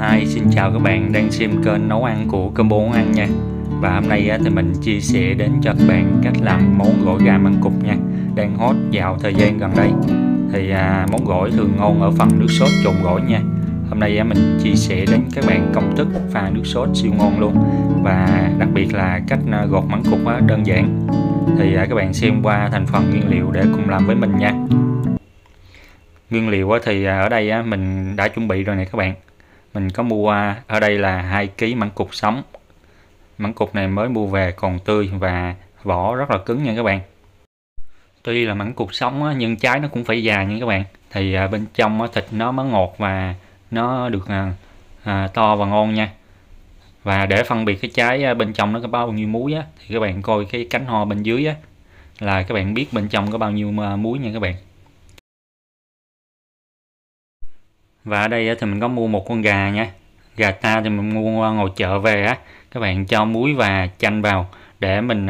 Hi, xin chào các bạn đang xem kênh nấu ăn của Combo Món Ăn nha. Và hôm nay thì mình chia sẻ đến cho các bạn cách làm món gỏi gà măng cụt nha, đang hot vào thời gian gần đây. Thì món gỏi thường ngon ở phần nước sốt trộn gỏi nha. Hôm nay mình chia sẻ đến các bạn công thức pha nước sốt siêu ngon luôn, và đặc biệt là cách gọt măng cụt đơn giản. Thì các bạn xem qua thành phần nguyên liệu để cùng làm với mình nha. Nguyên liệu thì ở đây mình đã chuẩn bị rồi nè các bạn. Mình có mua ở đây là 2 kg măng cụt sống. Măng cụt này mới mua về còn tươi và vỏ rất là cứng nha các bạn. Tuy là măng cụt sống nhưng trái nó cũng phải già nha các bạn. Thì bên trong thịt nó mới ngọt và nó được to và ngon nha. Và để phân biệt cái trái bên trong nó có bao nhiêu muối thì các bạn coi cái cánh hoa bên dưới là các bạn biết bên trong có bao nhiêu muối nha các bạn. Và ở đây thì mình có mua một con gà nha. Gà ta thì mình mua ngoài chợ về á. Các bạn cho muối và chanh vào để mình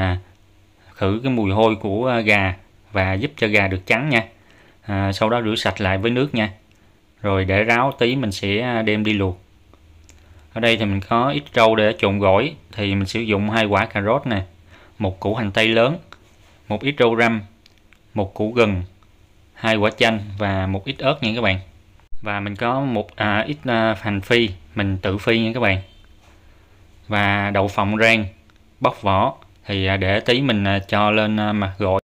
khử cái mùi hôi của gà và giúp cho gà được trắng nha. Sau đó rửa sạch lại với nước nha. Rồi để ráo tí mình sẽ đem đi luộc. Ở đây thì mình có ít rau để trộn gỏi. Thì mình sử dụng 2 quả cà rốt nè, 1 củ hành tây lớn, 1 ít rau răm, 1 củ gừng, 2 quả chanh và 1 ít ớt nha các bạn. Và mình có một ít hành phi, mình tự phi nha các bạn. Và đậu phộng rang, bóc vỏ. Thì để tí mình cho lên mặt gỏi.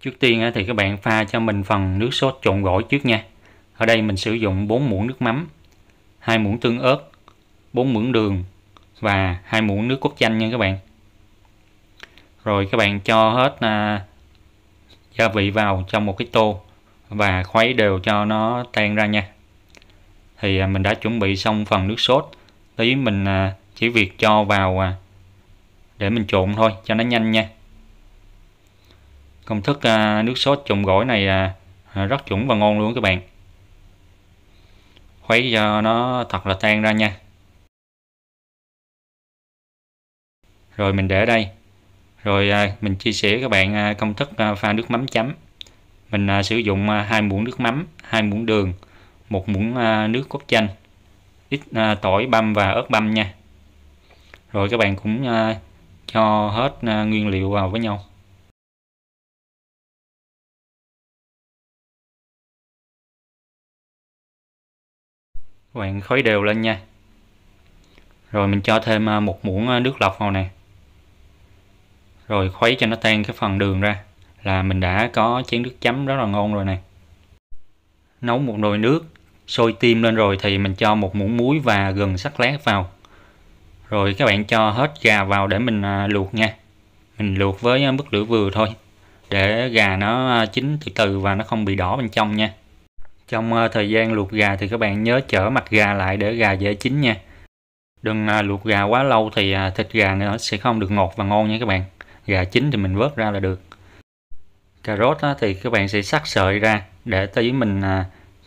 Trước tiên thì các bạn pha cho mình phần nước sốt trộn gỏi trước nha. Ở đây mình sử dụng 4 muỗng nước mắm, 2 muỗng tương ớt, 4 muỗng đường và 2 muỗng nước cốt chanh nha các bạn. Rồi các bạn cho hết gia vị vào trong một cái tô và khuấy đều cho nó tan ra nha. Thì mình đã chuẩn bị xong phần nước sốt. Tí mình chỉ việc cho vào để mình trộn thôi cho nó nhanh nha. Công thức nước sốt trộn gỏi này rất chuẩn và ngon luôn các bạn. Khuấy cho nó thật là tan ra nha. Rồi mình để đây. Rồi mình chia sẻ các bạn công thức pha nước mắm chấm. Mình sử dụng 2 muỗng nước mắm, 2 muỗng đường, 1 muỗng nước cốt chanh, ít tỏi băm và ớt băm nha. Rồi các bạn cũng cho hết nguyên liệu vào với nhau. Các bạn khuấy đều lên nha. Rồi mình cho thêm 1 muỗng nước lọc vào nè. Rồi khuấy cho nó tan cái phần đường ra là mình đã có chén nước chấm rất là ngon rồi nè. Nấu một nồi nước sôi tim lên rồi thì mình cho 1 muỗng muối và gừng sắc lát vào. Rồi các bạn cho hết gà vào để mình luộc nha. Mình luộc với mức lửa vừa thôi để gà nó chín từ từ và nó không bị đỏ bên trong nha. Trong thời gian luộc gà thì các bạn nhớ trở mặt gà lại để gà dễ chín nha. Đừng luộc gà quá lâu thì thịt gà nó sẽ không được ngọt và ngon nha các bạn. Gà chín thì mình vớt ra là được. Cà rốt thì các bạn sẽ xắt sợi ra để tí mình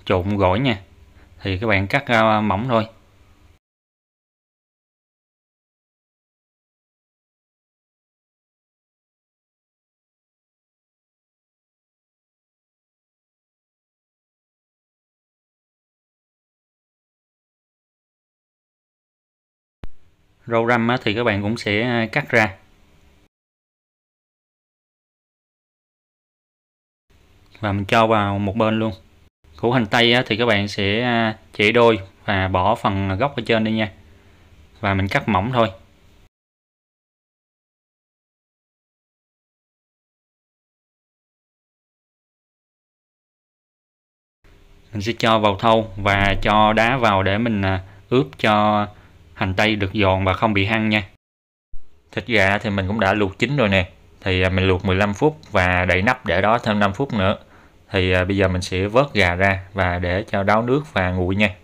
trộn gỏi nha. Thì các bạn cắt ra mỏng thôi. Rau răm thì các bạn cũng sẽ cắt ra. Và mình cho vào một bên luôn. Củ hành tây thì các bạn sẽ chẻ đôi và bỏ phần gốc ở trên đi nha. Và mình cắt mỏng thôi. Mình sẽ cho vào thau và cho đá vào để mình ướp cho hành tây được giòn và không bị hăng nha. Thịt gà thì mình cũng đã luộc chín rồi nè. Thì mình luộc 15 phút và đậy nắp để đó thêm 5 phút nữa. Thì bây giờ mình sẽ vớt gà ra và để cho ráo nước và nguội nha.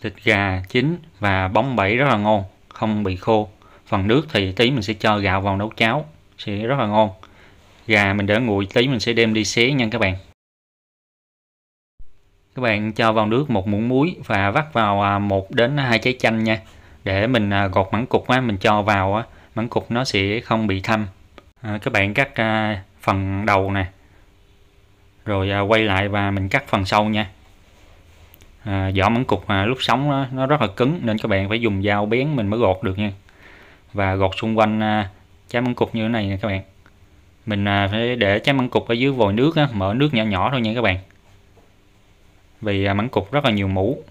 Thịt gà chín và bóng bẩy rất là ngon, không bị khô. Phần nước thì tí mình sẽ cho gạo vào nấu cháo, sẽ rất là ngon. Gà mình để nguội tí mình sẽ đem đi xé nha các bạn. Các bạn cho vào nước 1 muỗng muối và vắt vào 1 đến 2 trái chanh nha. Để mình gọt măng cụt mình cho vào măng cụt nó sẽ không bị thâm. Các bạn cắt phần đầu nè. Rồi quay lại và mình cắt phần sau nha. vỏ món cục lúc sống nó rất là cứng nên các bạn phải dùng dao bén mình mới gọt được nha. Và gọt xung quanh trái măng cụt như thế này nè các bạn. Mình phải để trái măng cụt ở dưới vòi nước á, mở nước nhỏ nhỏ thôi nha các bạn. Vì măng cụt rất là nhiều mũ.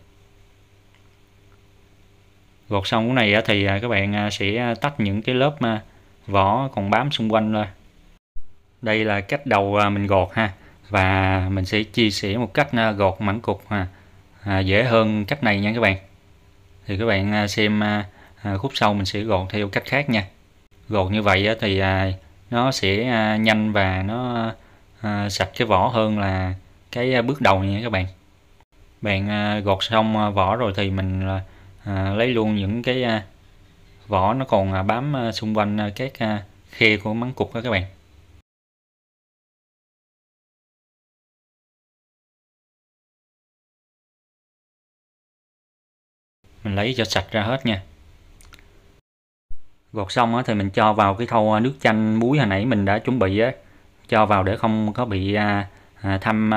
Gọt xong cái này thì các bạn sẽ tách những cái lớp vỏ còn bám xung quanh ra. Đây là cách đầu mình gọt ha. Và mình sẽ chia sẻ một cách gọt măng cụt dễ hơn cách này nha các bạn. Thì các bạn xem khúc sau mình sẽ gọt theo cách khác nha. Gọt như vậy thì nó sẽ nhanh và nó sạch cái vỏ hơn là cái bước đầu nha các bạn. Bạn gọt xong vỏ rồi thì mình lấy luôn những cái vỏ nó còn bám xung quanh các khe của món cục đó các bạn. Mình lấy cho sạch ra hết nha. Gọt xong thì mình cho vào cái thau nước chanh muối hồi nãy mình đã chuẩn bị, cho vào để không có bị thâm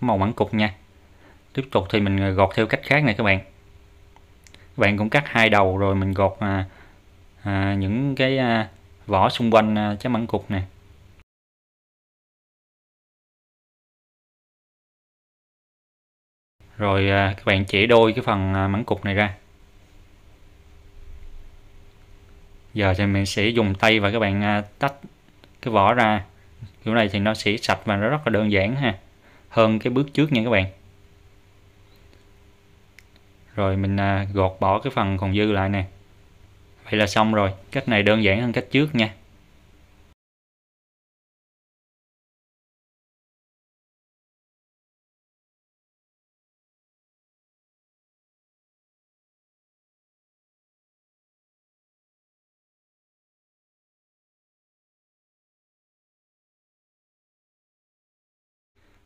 màu măng cụt nha. Tiếp tục thì mình gọt theo cách khác này các bạn. Các bạn cũng cắt hai đầu rồi mình gọt những cái vỏ xung quanh trái măng cụt nè. Rồi các bạn chẻ đôi cái phần măng cụt này ra. Giờ thì mình sẽ dùng tay và các bạn tách cái vỏ ra. Kiểu này thì nó sẽ sạch và nó rất là đơn giản ha, hơn cái bước trước nha các bạn. Rồi mình gọt bỏ cái phần còn dư lại nè. Vậy là xong rồi. Cách này đơn giản hơn cách trước nha.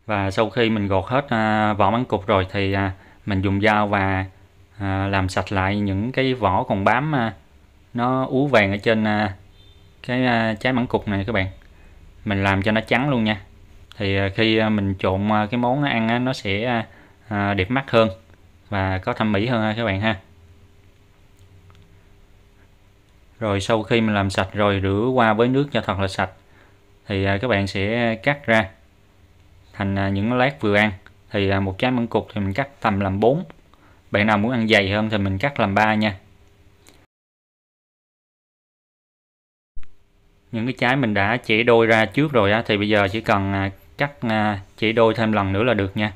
Và sau khi mình gọt hết vỏ măng cụt rồi thì mình dùng dao và làm sạch lại những cái vỏ còn bám nó úa vàng ở trên cái trái măng cụt này các bạn. Mình làm cho nó trắng luôn nha. Thì khi mình trộn cái món ăn nó sẽ đẹp mắt hơn và có thẩm mỹ hơn các bạn ha. Rồi sau khi mình làm sạch rồi rửa qua với nước cho thật là sạch thì các bạn sẽ cắt ra thành những lát vừa ăn. Thì một trái măng cụt thì mình cắt tầm làm 4. Bạn nào muốn ăn dày hơn thì mình cắt làm 3 nha. Những cái trái mình đã chẻ đôi ra trước rồi thì bây giờ chỉ cần cắt chẻ đôi thêm lần nữa là được nha.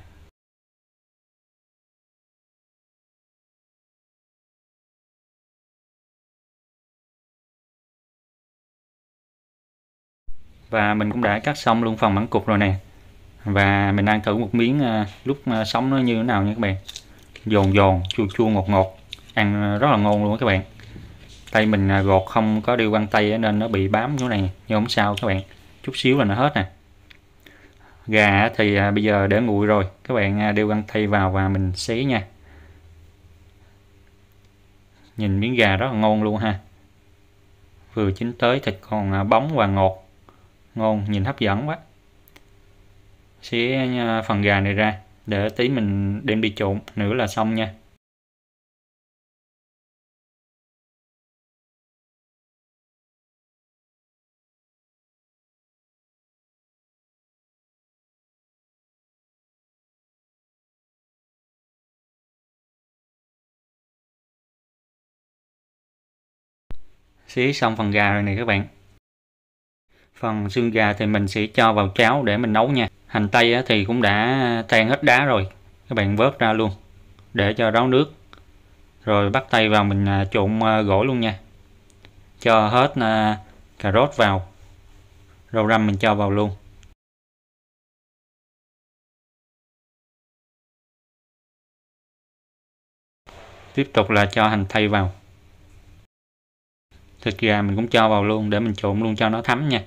Và mình cũng đã cắt xong luôn phần măng cụt rồi nè. Và mình ăn thử một miếng lúc sống nó như thế nào nha các bạn. Giòn giòn, chua chua, ngọt ngọt. Ăn rất là ngon luôn các bạn. Tay mình gọt không có đeo găng tay nên nó bị bám chỗ này. Nhưng không sao các bạn. Chút xíu là nó hết nè. Gà thì bây giờ để nguội rồi. Các bạn đeo găng tay vào và mình xé nha. Nhìn miếng gà rất là ngon luôn ha. Vừa chín tới thịt còn bóng và ngọt. Ngon, nhìn hấp dẫn quá. Xé phần gà này ra để tí mình đem đi trộn nữa là xong nha. Xé xong phần gà rồi này các bạn. Phần xương gà thì mình sẽ cho vào cháo để mình nấu nha. Hành tây thì cũng đã tan hết đá rồi. Các bạn vớt ra luôn. Để cho ráo nước. Rồi bắt tay vào mình trộn gỏi luôn nha. Cho hết cà rốt vào. Rau răm mình cho vào luôn. Tiếp tục là cho hành tây vào. Thịt gà mình cũng cho vào luôn để mình trộn luôn cho nó thấm nha.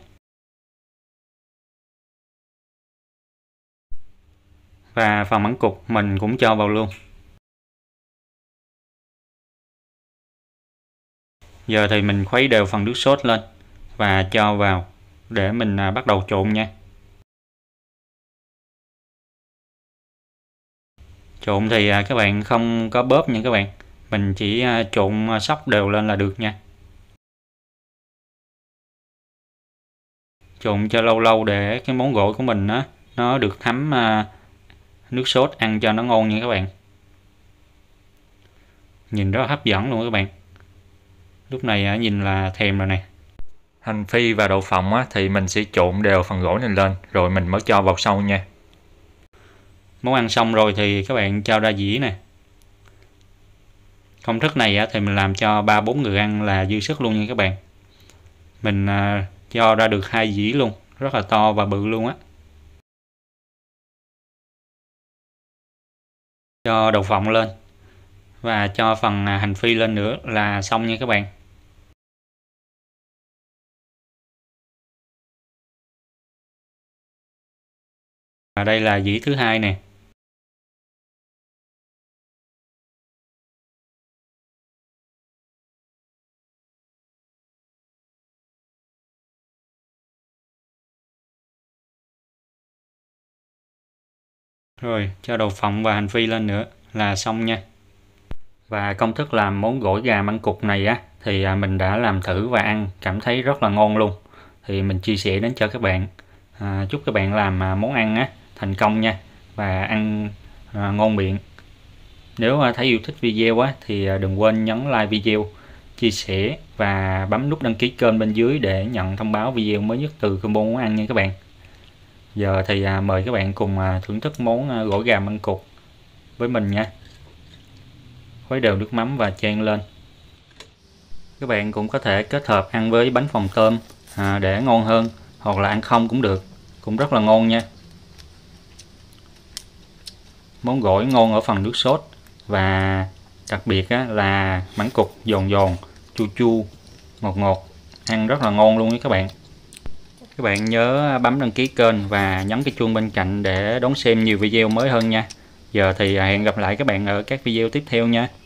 Và phần măng cụt mình cũng cho vào luôn. Giờ thì mình khuấy đều phần nước sốt lên và cho vào để mình bắt đầu trộn nha. Trộn thì các bạn không có bóp nha các bạn, mình chỉ trộn sóc đều lên là được nha. Trộn cho lâu lâu để cái món gỏi của mình nó được thấm nước sốt ăn cho nó ngon nha các bạn. Nhìn rất hấp dẫn luôn các bạn. Lúc này nhìn là thèm rồi nè. Hành phi và đậu phộng thì mình sẽ trộn đều phần gỏi này lên rồi mình mới cho vào sau nha. Món ăn xong rồi thì các bạn cho ra dĩa nè. Công thức này thì mình làm cho 3-4 người ăn là dư sức luôn nha các bạn. Mình cho ra được 2 dĩa luôn, rất là to và bự luôn á. Cho đậu phộng lên và cho phần hành phi lên nữa là xong nha các bạn. Và đây là dĩa thứ 2 nè. Rồi cho đậu phộng và hành phi lên nữa là xong nha. Và công thức làm món gỏi gà măng cụt này thì mình đã làm thử và ăn cảm thấy rất là ngon luôn, thì mình chia sẻ đến cho các bạn. Chúc các bạn làm món ăn thành công nha, và ăn ngon miệng. Nếu thấy yêu thích video thì đừng quên nhấn like video, chia sẻ và bấm nút đăng ký kênh bên dưới để nhận thông báo video mới nhất từ Combo Món Ăn nha các bạn. Giờ thì mời các bạn cùng thưởng thức món gỏi gà măng cụt với mình nha. Khuấy đều nước mắm và chan lên. Các bạn cũng có thể kết hợp ăn với bánh phồng tôm để ngon hơn, hoặc là ăn không cũng được, cũng rất là ngon nha. Món gỏi ngon ở phần nước sốt, và đặc biệt là măng cụt giòn giòn, chua chua, ngọt ngọt, ăn rất là ngon luôn nha các bạn. Các bạn nhớ bấm đăng ký kênh và nhấn cái chuông bên cạnh để đón xem nhiều video mới hơn nha. Giờ thì hẹn gặp lại các bạn ở các video tiếp theo nha.